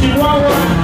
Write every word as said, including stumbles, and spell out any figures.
Chihuahua.